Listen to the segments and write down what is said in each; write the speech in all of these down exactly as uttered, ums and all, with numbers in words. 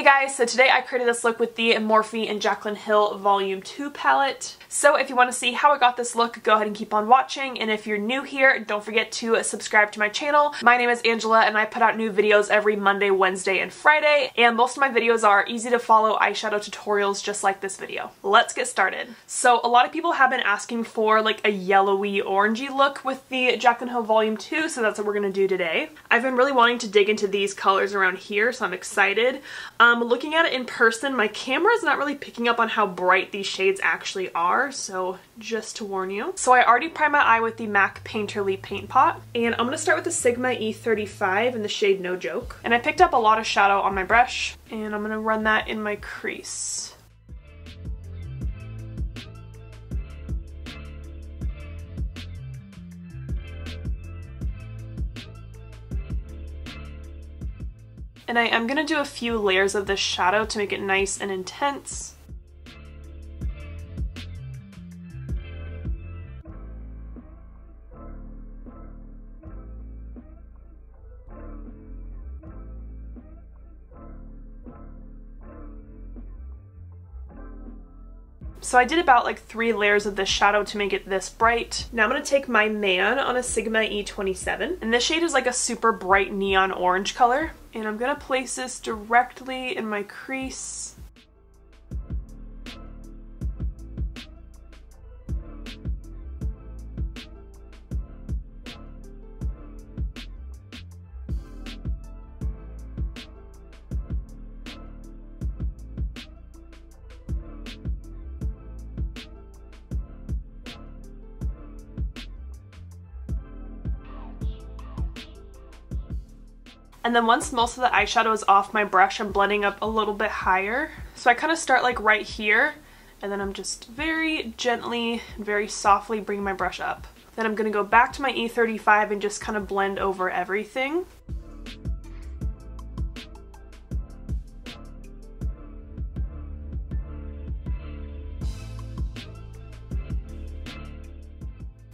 Hey guys, so today I created this look with the Morphe and Jaclyn Hill Volume two palette. So if you want to see how I got this look, go ahead and keep on watching, and if you're new here, don't forget to subscribe to my channel. My name is Angela and I put out new videos every Monday, Wednesday, and Friday, and most of my videos are easy to follow eyeshadow tutorials just like this video. Let's get started. So a lot of people have been asking for like a yellowy orangey look with the Jaclyn Hill Volume two, so that's what we're going to do today. I've been really wanting to dig into these colors around here, so I'm excited. Um, Um, looking at it in person, my camera is not really picking up on how bright these shades actually are, so just to warn you. So I already primed my eye with the MAC Painterly Paint Pot, and I'm going to start with the Sigma E thirty-five in the shade No Joke. And I picked up a lot of shadow on my brush, and I'm going to run that in my crease. And I am going to do a few layers of this shadow to make it nice and intense. So I did about like three layers of this shadow to make it this bright. Now I'm going to take my Man on a Sigma E twenty-seven. And this shade is like a super bright neon orange color. And I'm going to place this directly in my crease. And then once most of the eyeshadow is off my brush, I'm blending up a little bit higher. So I kind of start like right here, and then I'm just very gently, very softly bringing my brush up. Then I'm going to go back to my E thirty-five and just kind of blend over everything.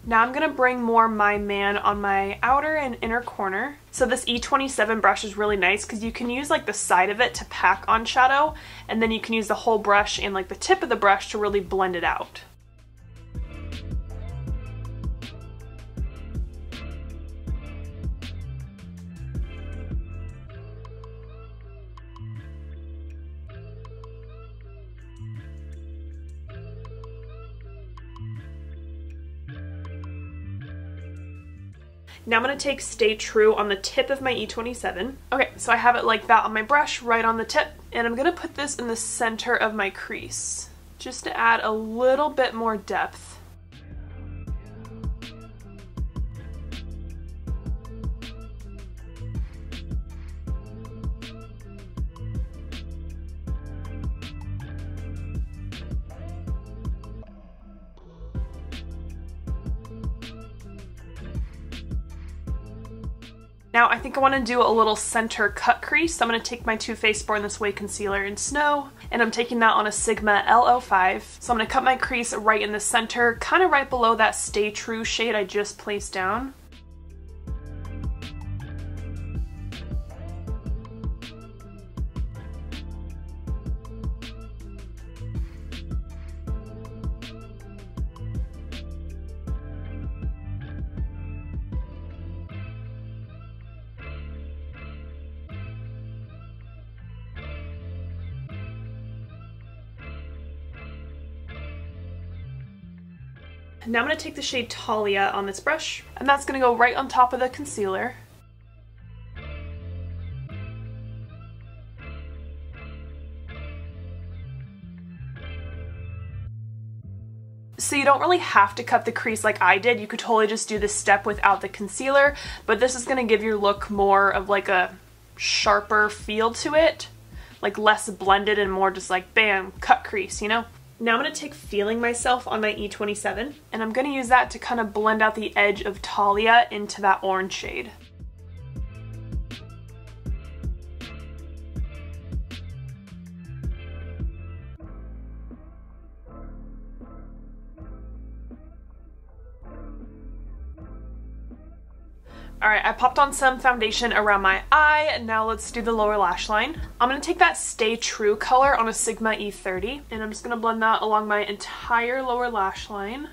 Now I'm going to bring more My Man on my outer and inner corner. So this E twenty-seven brush is really nice because you can use like the side of it to pack on shadow, and then you can use the whole brush and like the tip of the brush to really blend it out. Now I'm going to take Stay True on the tip of my E twenty-seven. Okay, so I have it like that on my brush, right on the tip. And I'm going to put this in the center of my crease, just to add a little bit more depth. Now I think I want to do a little center cut crease, so I'm going to take my Too Faced Born This Way concealer in Snow, and I'm taking that on a Sigma L oh five. So I'm going to cut my crease right in the center, kind of right below that Stay True shade I just placed down. Now I'm going to take the shade Talia on this brush, and that's going to go right on top of the concealer. So you don't really have to cut the crease like I did. You could totally just do this step without the concealer, but this is going to give your look more of like a sharper feel to it, like less blended and more just like bam, cut crease, you know? Now I'm going to take Feeling Myself on my E twenty-seven, and I'm going to use that to kind of blend out the edge of Talia into that orange shade. Alright, I popped on some foundation around my eye. Now let's do the lower lash line. I'm going to take that Stay True color on a Sigma E thirty, and I'm just going to blend that along my entire lower lash line.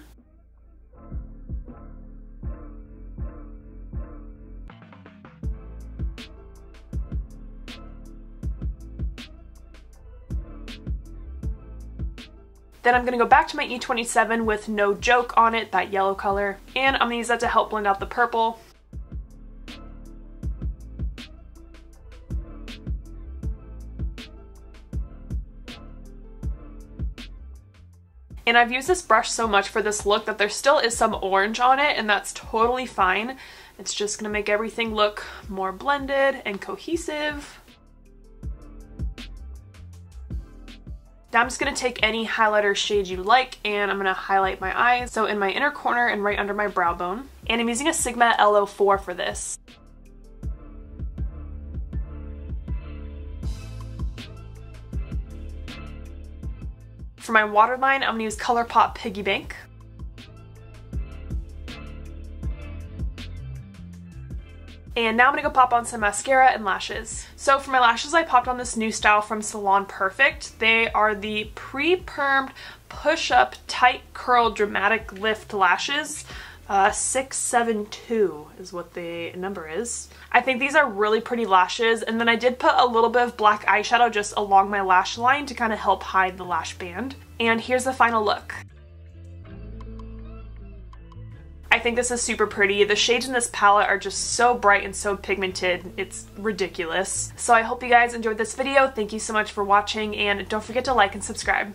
Then I'm gonna go back to my E twenty-seven with No Joke on it, that yellow color, and I'm gonna use that to help blend out the purple. And I've used this brush so much for this look that there still is some orange on it, and that's totally fine. It's just gonna make everything look more blended and cohesive. Now I'm just going to take any highlighter shade you like, and I'm going to highlight my eyes, so in my inner corner and right under my brow bone. And I'm using a Sigma L oh four for this. For my waterline, I'm going to use ColourPop Piggy Bank. And now I'm gonna go pop on some mascara and lashes. So for my lashes, I popped on this new style from Salon Perfect. They are the pre-permed, push-up, tight curl, dramatic lift lashes. Uh, six seven two is what the number is. I think these are really pretty lashes, and then I did put a little bit of black eyeshadow just along my lash line to kind of help hide the lash band. And here's the final look. I think this is super pretty. The shades in this palette are just so bright and so pigmented. It's ridiculous. So I hope you guys enjoyed this video. Thank you so much for watching, and don't forget to like and subscribe.